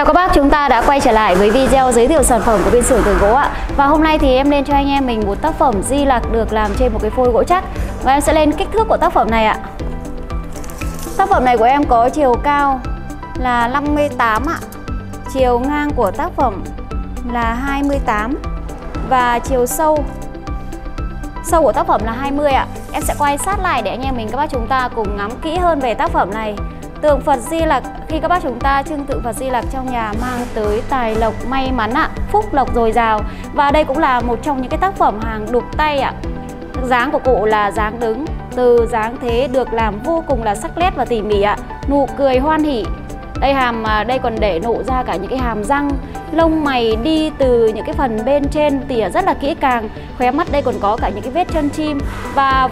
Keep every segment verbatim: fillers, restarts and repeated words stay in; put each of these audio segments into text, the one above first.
Chào các bác, chúng ta đã quay trở lại với video giới thiệu sản phẩm của bên Xưởng Tượng Gỗ ạ. Và hôm nay thì em lên cho anh em mình một tác phẩm Di Lặc được làm trên một cái phôi gỗ chắc. Và em sẽ lên kích thước của tác phẩm này ạ. Tác phẩm này của em có chiều cao là năm mươi tám ạ. Chiều ngang của tác phẩm là hai mươi tám. Và chiều sâu Sâu của tác phẩm là hai mươi ạ. Em sẽ quay sát lại để anh em mình các bác chúng ta cùng ngắm kỹ hơn về tác phẩm này. Tượng Phật Di Lặc, khi các bác chúng ta trưng tượng Phật Di Lặc trong nhà mang tới tài lộc may mắn ạ, phúc lộc dồi dào. Và đây cũng là một trong những cái tác phẩm hàng đục tay ạ. Dáng của cụ là dáng đứng, từ dáng thế được làm vô cùng là sắc nét và tỉ mỉ ạ. Nụ cười hoan hỉ. Đây hàm đây còn để nụ ra cả những cái hàm răng, lông mày đi từ những cái phần bên trên tỉa rất là kỹ càng. Khóe mắt đây còn có cả những cái vết chân chim và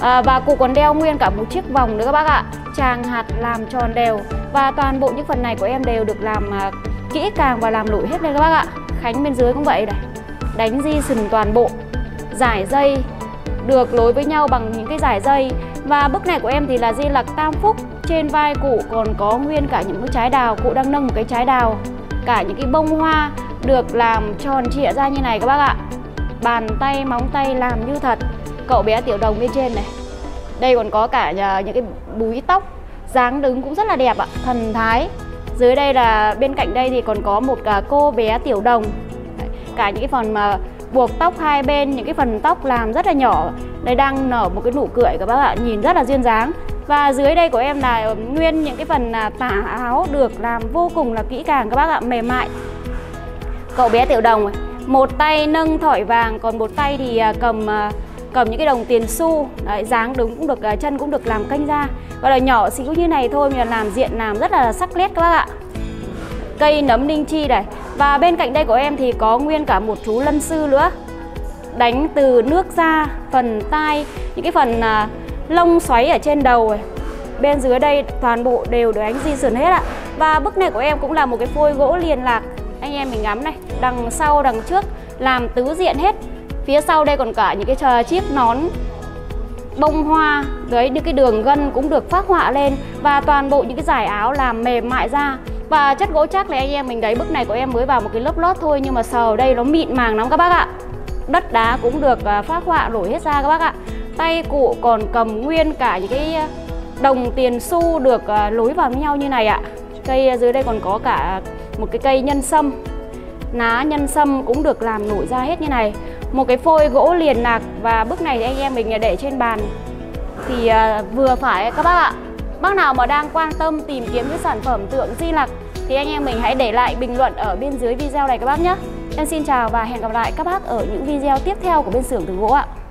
à, và cụ còn đeo nguyên cả một chiếc vòng nữa các bác ạ. Tràng hạt làm tròn đều. Và toàn bộ những phần này của em đều được làm à, kỹ càng và làm lủi hết lên các bác ạ. Khánh bên dưới cũng vậy này. Đánh di sừng toàn bộ. Giải dây được nối với nhau bằng những cái giải dây. Và bức này của em thì là Di Lặc Tam Phúc. Trên vai cụ còn có nguyên cả những cái trái đào. Cụ đang nâng một cái trái đào. Cả những cái bông hoa được làm tròn trịa ra như này các bác ạ. Bàn tay, móng tay làm như thật. Cậu bé tiểu đồng bên trên này. Đây còn có cả những cái búi tóc. Dáng đứng cũng rất là đẹp ạ, thần thái. Dưới đây là bên cạnh đây thì còn có một cả cô bé tiểu đồng. Cả những cái phần mà buộc tóc hai bên, những cái phần tóc làm rất là nhỏ. Đây đang nở một cái nụ cười các bác ạ, nhìn rất là duyên dáng. Và dưới đây của em là nguyên những cái phần tả áo được làm vô cùng là kỹ càng các bác ạ, mềm mại. Cậu bé tiểu đồng, một tay nâng thỏi vàng, còn một tay thì cầm... cầm những cái đồng tiền xu. Đấy, dáng đứng cũng được, chân cũng được làm kênh ra. Và là nhỏ xíu như này thôi mà làm diện làm rất là sắc nét các bác ạ. Cây nấm ninh chi này. Và bên cạnh đây của em thì có nguyên cả một chú lân sư nữa. Đánh từ nước ra, phần tai, những cái phần à, lông xoáy ở trên đầu này. Bên dưới đây toàn bộ đều được đánh di sườn hết ạ. Và bức này của em cũng là một cái phôi gỗ liền lạc. Anh em mình ngắm này, đằng sau, đằng trước làm tứ diện hết. Phía sau đây còn cả những cái chiếc nón bông hoa. Đấy, những cái đường gân cũng được phác họa lên. Và toàn bộ những cái dải áo làm mềm mại ra. Và chất gỗ chắc là anh em mình đấy, bức này của em mới vào một cái lớp lót thôi. Nhưng mà sờ đây nó mịn màng lắm các bác ạ. Đất đá cũng được phác họa nổi hết ra các bác ạ. Tay cụ còn cầm nguyên cả những cái đồng tiền xu được lối vào với nhau như này ạ. Cây dưới đây còn có cả một cái cây nhân sâm. Ná nhân sâm cũng được làm nổi ra hết như này. Một cái phôi gỗ liền lạc. Và bức này thì anh em mình để trên bàn thì vừa phải các bác ạ. Bác nào mà đang quan tâm tìm kiếm cái sản phẩm tượng Di Lặc thì anh em mình hãy để lại bình luận ở bên dưới video này các bác nhé. Em xin chào và hẹn gặp lại các bác ở những video tiếp theo của bên Xưởng Tượng Gỗ ạ.